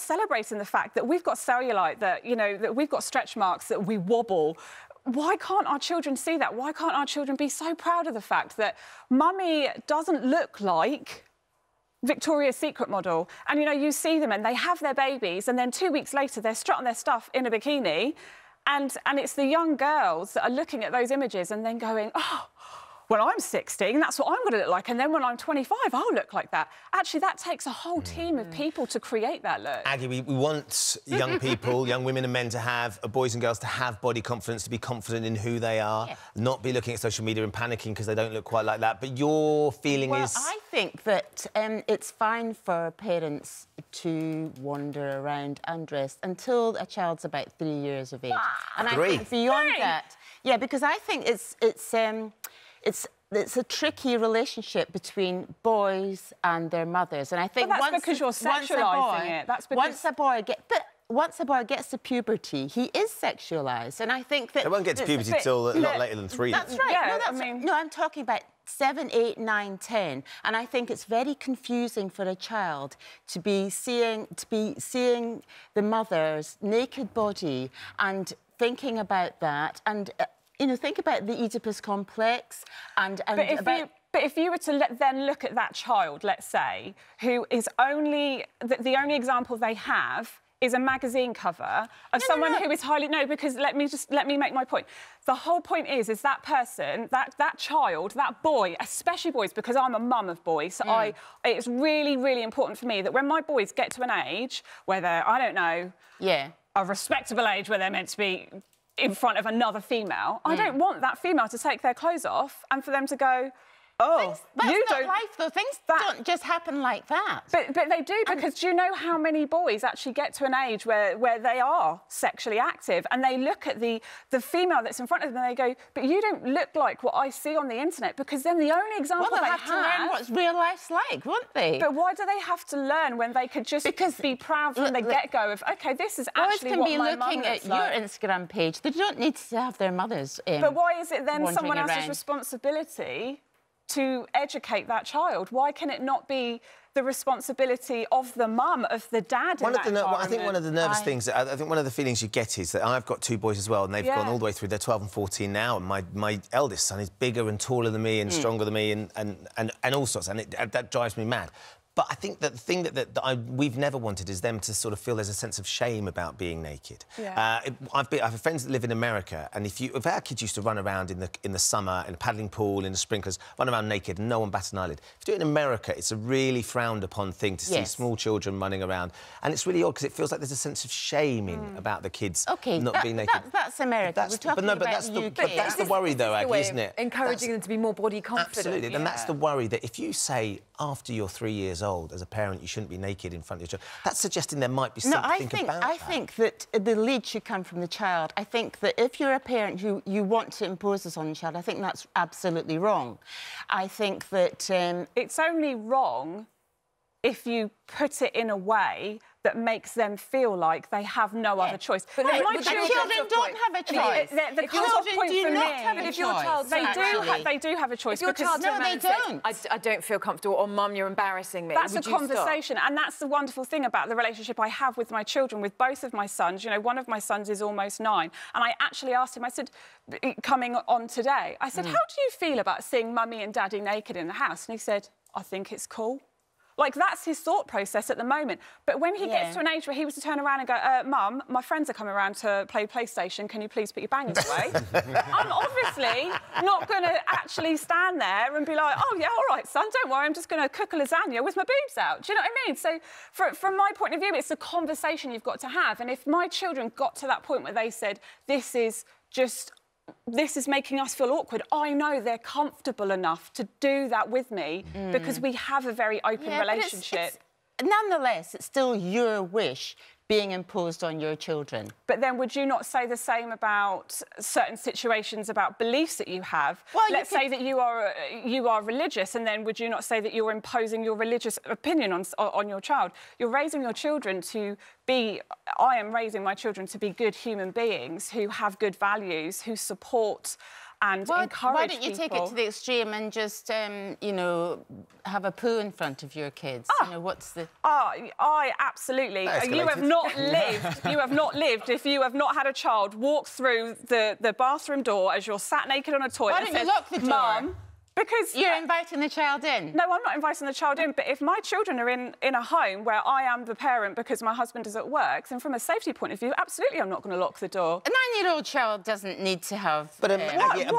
not celebrating the fact that we've got cellulite, that, you know, that we've got stretch marks, that we wobble. Why can't our children see that? Why can't our children be so proud of the fact that mummy doesn't look like Victoria's Secret model? And, you know, you see them and they have their babies and then 2 weeks later they're strutting their stuff in a bikini, and it's the young girls that are looking at those images and then going, oh, when I'm 16, that's what I'm going to look like, and then when I'm 25, I'll look like that. Actually, that takes a whole team of people to create that look. Aggie, we want young people, young women and men to have, boys and girls to have body confidence, to be confident in who they are, not be looking at social media and panicking because they don't look quite like that. But your feeling is... Well, I think that it's fine for parents to wander around undressed until a child's about 3 years of age. And I think beyond that... Yeah, because I think it's a tricky relationship between boys and their mothers, and I think once a boy gets to puberty, he is sexualised, and I think that they won't get to puberty till a lot later than 3 years. That's right. Yeah, no, I'm talking about 7, 8, 9, 10, and I think it's very confusing for a child to be seeing the mother's naked body and thinking about that and. You know, think about the Oedipus complex But if you were to then look at that child, let's say, who is only... The only example they have is a magazine cover of someone who is highly... No, because let me make my point. The whole point is that person, that child, that boy, especially boys, because I'm a mum of boys, so it's really, really important for me that when my boys get to an age where they're, I don't know... Yeah. A respectable age where they're meant to be... in front of another female, I don't want that female to take their clothes off and for them to go, oh, Things don't just happen like that. But they do, because do you know how many boys actually get to an age where they are sexually active and they look at the female that's in front of them and they go, but you don't look like what I see on the internet, because then the only example they have to learn what's real life's like, won't they? But why do they have to learn when they could just be proud from the get-go of, OK, this is actually what my mum looks like? Boys can be looking at your Instagram page. They don't need to have their mothers but why is it then someone else's responsibility to educate that child? Why can it not be the responsibility of the mum, of the dad? I think one of the feelings you get is that I've got two boys as well, and they've gone all the way through. They're 12 and 14 now, and my eldest son is bigger and taller than me and stronger than me and all sorts, and that drives me mad. But I think that the thing that we've never wanted is them to sort of feel there's a sense of shame about being naked. Yeah. I have friends that live in America, and if our kids used to run around in the summer in a paddling pool, in the sprinklers, run around naked and no one bats an eyelid. If you do it in America, it's a really frowned upon thing to see small children running around, and it's really odd because it feels like there's a sense of shaming about the kids not being naked. That's America. But that's the worry, though, Aggie, isn't it? Encouraging them to be more body confident. Absolutely, and that's the worry, that if you say after you're 3 years old, as a parent, you shouldn't be naked in front of your child. That's suggesting there might be something about that. I think that the lead should come from the child. I think that if you're a parent who you want to impose this on the child, I think that's absolutely wrong. I think that... It's only wrong if you put it in a way that makes them feel like they have no other choice. But children don't have a choice. The children do not have a choice. They do have a choice. No, they don't. I don't feel comfortable, or Mum, you're embarrassing me. That's a conversation, and that's the wonderful thing about the relationship I have with my children, with both of my sons. You know, one of my sons is almost 9, and I actually asked him, I said, coming on today, I said, how do you feel about seeing Mummy and Daddy naked in the house? And he said, I think it's cool. Like, that's his thought process at the moment. But when he gets to an age where he was to turn around and go, Mum, my friends are coming around to play PlayStation, can you please put your bangers away? I'm obviously not going to actually stand there and be like, oh, yeah, all right, son, don't worry, I'm just going to cook a lasagna with my boobs out. Do you know what I mean? So, from my point of view, it's a conversation you've got to have. And if my children got to that point where they said, this is making us feel awkward, I know they're comfortable enough to do that with me because we have a very open relationship. Nonetheless, it's still your wish being imposed on your children. But then would you not say the same about certain situations, about beliefs that you have? Well, let's say that you are religious, and then would you not say that you're imposing your religious opinion on your child? You're raising your children to be... I am raising my children to be good human beings who have good values, who support and encourage Why don't you people... take it to the extreme and just, you know, have a poo in front of your kids? Oh. You know, what's the... Oh, I absolutely... You have not lived, you have not lived if you have not had a child walk through the bathroom door as you're sat naked on a toilet and says, lock the door? Mum... Because you're inviting the child in. No, I'm not inviting the child in, but if my children are in a home where I am the parent because my husband is at work, then from a safety point of view, absolutely I'm not going to lock the door. A 9-year-old child doesn't need to have... But Aggie, a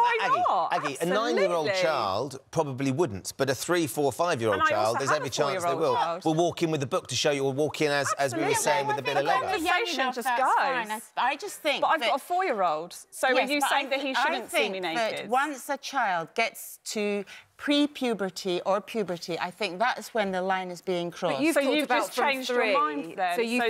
9-year-old child probably wouldn't, but a 3-, 4-, 5-year-old child, there's every chance they will. We'll walk in with the book to show you, or walk in as we were saying with a bit of leather. The conversation just goes. I just think... But I've got a 4-year-old, so are you saying that he shouldn't see me naked? Once a child gets to pre-puberty or puberty, I think that's when the line is being crossed. But you've just changed your mind then. So you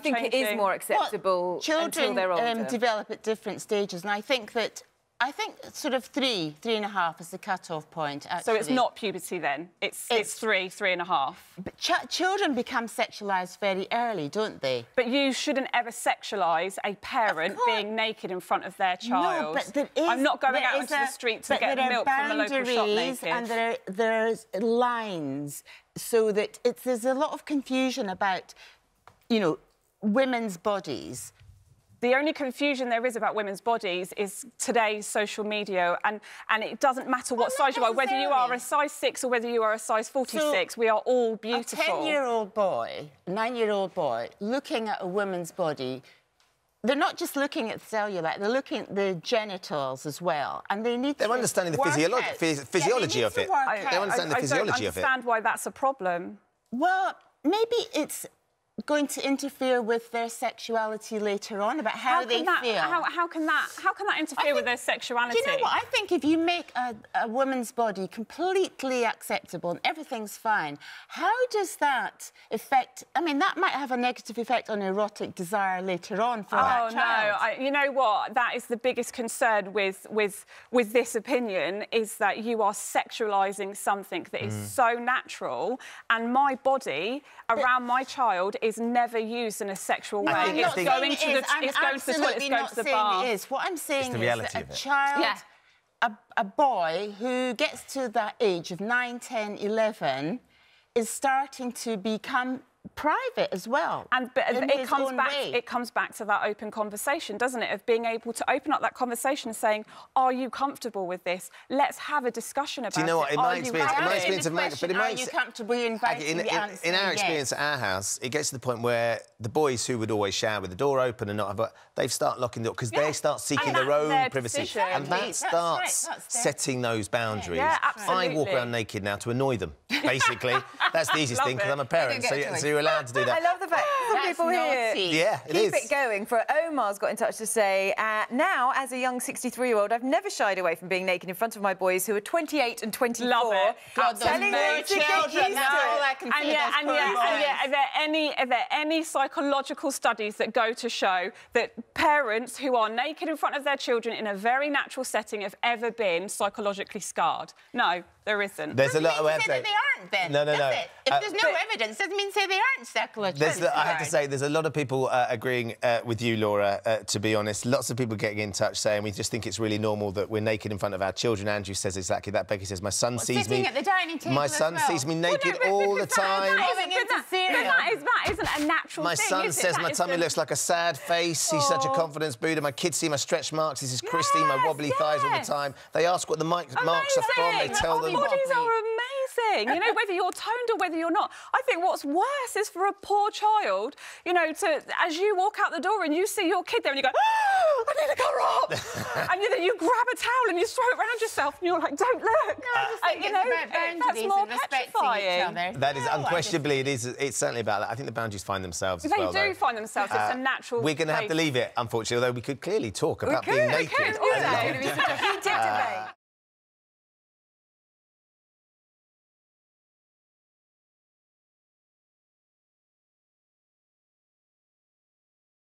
think it is more acceptable until they're older? Children develop at different stages, and I think that... I think sort of 3, 3.5 is the cut-off point, actually. So it's not puberty, then? It's 3, 3.5? But children become sexualised very early, don't they? But you shouldn't ever sexualise a parent being naked in front of their child. No, but there is... I'm not going out onto the street to get milk from a local shop naked. And there's lines, so that there's a lot of confusion about, you know, women's bodies. The only confusion there is about women's bodies is today's social media, and it doesn't matter what size you are, whether you are a size 6 or whether you are a size 46, we are all beautiful. A 10-year-old boy, 9-year-old boy, looking at a woman's body, they're not just looking at cellulite, they're looking at the genitals as well, and they need to understanding the physiology of it. They understand the physiology of it. I don't understand why that's a problem. Well, maybe it's... going to interfere with their sexuality later on, about how they feel. How can that interfere with their sexuality? Do you know what? I think if you make a woman's body completely acceptable and everything's fine, how does that affect... I mean, that might have a negative effect on erotic desire later on for that child. Oh, no. You know what? That is the biggest concern with this opinion, is that you are sexualising something that is so natural, and my body around my child is never used in a sexual way. It's going to the toilet, it's going to the bar. What I'm saying is that a child, a boy who gets to that age of 9, 10, 11 is starting to become private as well. And it comes back to that open conversation, doesn't it, of being able to open up that conversation, saying, are you comfortable with this? Let's have a discussion about it. Do you know what, in our experience at our house, it gets to the point where the boys who would always shower with the door open and not have, they start locking the door because they start seeking their own privacy. And that starts setting those boundaries. Yeah, absolutely. I walk around naked now to annoy them, basically. That's the easiest thing, because I'm a parent, so you're allowed to do that. I love the fact that people here keep it going. For Omar's got in touch to say, now, as a young 63-year-old, I've never shied away from being naked in front of my boys, who are 28 and 24. Love it. God, telling them to get used to it. Are there any psychological studies that go to show that parents who are naked in front of their children in a very natural setting have ever been psychologically scarred? No. There isn't. There's a lot of evidence. That they aren't, then. No. If there's no evidence, doesn't mean say they aren't psychologically. I have to say, there's a lot of people agreeing with you, Laura. To be honest, lots of people getting in touch saying we just think it's really normal that we're naked in front of our children. Andrew says exactly that. Becky says my son sees me at the dining table. My son sees me naked all the time. That isn't a natural thing. My son says my tummy looks like a sad face. He's such a confidence booster. My kids see my stretch marks. This is Christy. My wobbly thighs all the time. They ask what the marks are from. They tell them. Bodies are amazing, you know, whether you're toned or whether you're not. I think what's worse is for a poor child, you know, as you walk out the door and you see your kid there and you go, oh, I need to cover up! And then you grab a towel and you throw it around yourself and you're like, don't look! No, I just think you know, that's more petrifying. That is, unquestionably, it's certainly about that. I think the boundaries find themselves as well, though. They do find themselves, it's a natural... We're going to have to leave it, unfortunately, although we could clearly talk about being naked.